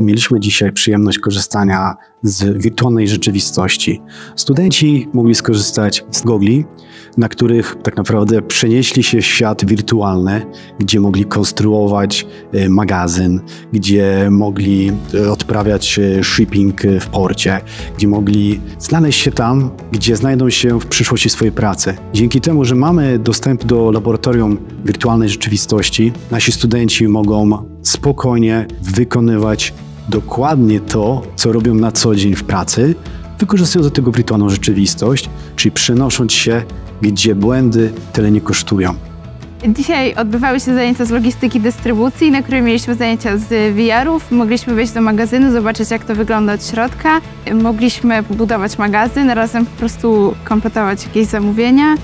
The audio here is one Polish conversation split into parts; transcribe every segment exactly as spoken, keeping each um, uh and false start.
Mieliśmy dzisiaj przyjemność korzystania z wirtualnej rzeczywistości. Studenci mogli skorzystać z gogli, na których tak naprawdę przenieśli się w świat wirtualny, gdzie mogli konstruować magazyn, gdzie mogli odprawiać shipping w porcie, gdzie mogli znaleźć się tam, gdzie znajdą się w przyszłości swojej pracy. Dzięki temu, że mamy dostęp do laboratorium wirtualnej rzeczywistości, nasi studenci mogą spokojnie wykonywać dokładnie to, co robią na co dzień w pracy, wykorzystując do tego wirtualną rzeczywistość, czyli przenosząc się, gdzie błędy tyle nie kosztują. Dzisiaj odbywały się zajęcia z logistyki dystrybucji, na których mieliśmy zajęcia z V R-ów. Mogliśmy wejść do magazynu, zobaczyć, jak to wygląda od środka. Mogliśmy budować magazyn, razem po prostu kompletować jakieś zamówienia,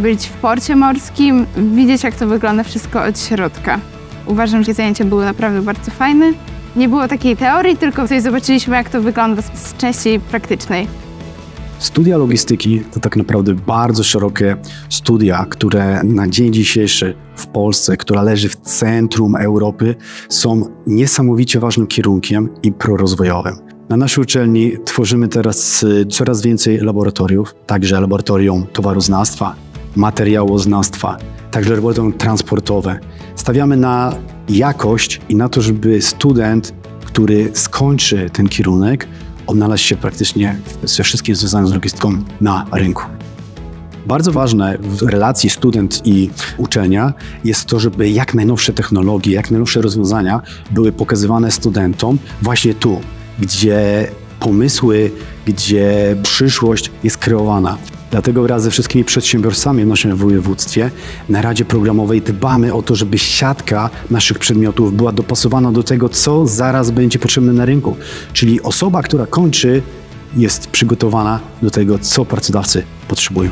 być w porcie morskim, widzieć, jak to wygląda wszystko od środka. Uważam, że zajęcia były naprawdę bardzo fajne. Nie było takiej teorii, tylko tutaj zobaczyliśmy, jak to wygląda z części praktycznej. Studia logistyki to tak naprawdę bardzo szerokie studia, które na dzień dzisiejszy w Polsce, która leży w centrum Europy, są niesamowicie ważnym kierunkiem i prorozwojowym. Na naszej uczelni tworzymy teraz coraz więcej laboratoriów, także laboratorium towaroznawstwa, materiałoznawstwa, także laboratorium transportowe. Stawiamy na jakość i na to, żeby student, który skończy ten kierunek, odnalazł się praktycznie ze wszystkim związanym z logistyką na rynku. Bardzo ważne w relacji student i uczelnia jest to, żeby jak najnowsze technologie, jak najnowsze rozwiązania były pokazywane studentom właśnie tu, gdzie pomysły, gdzie przyszłość jest kreowana. Dlatego wraz ze wszystkimi przedsiębiorcami w naszym województwie na Radzie Programowej dbamy o to, żeby siatka naszych przedmiotów była dopasowana do tego, co zaraz będzie potrzebne na rynku. Czyli osoba, która kończy, jest przygotowana do tego, co pracodawcy potrzebują.